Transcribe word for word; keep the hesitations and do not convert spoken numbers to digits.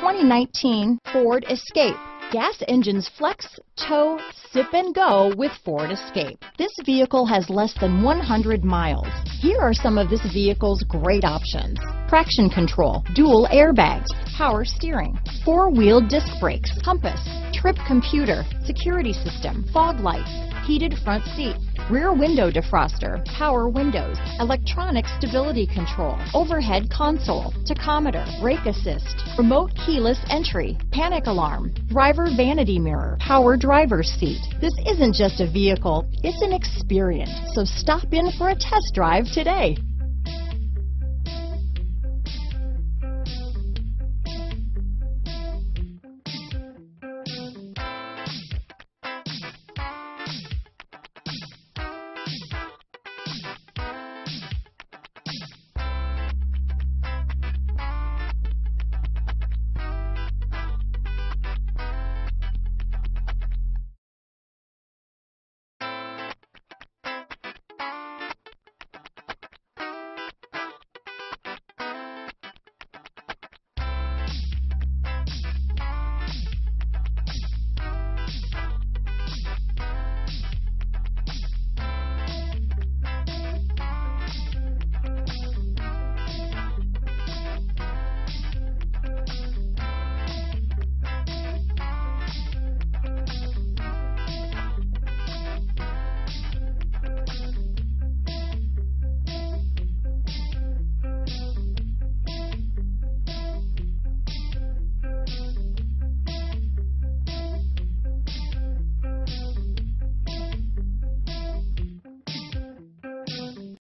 twenty nineteen Ford Escape. Gas engines flex, tow, sip and go with Ford Escape. This vehicle has less than one hundred miles. Here are some of this vehicle's great options: traction control, dual airbags, power steering, four-wheel disc brakes, compass, trip computer, security system, fog lights, heated front seat, rear window defroster, power windows, electronic stability control, overhead console, tachometer, brake assist, remote keyless entry, panic alarm, driver vanity mirror, power driver's seat. This isn't just a vehicle, it's an experience. So stop in for a test drive today.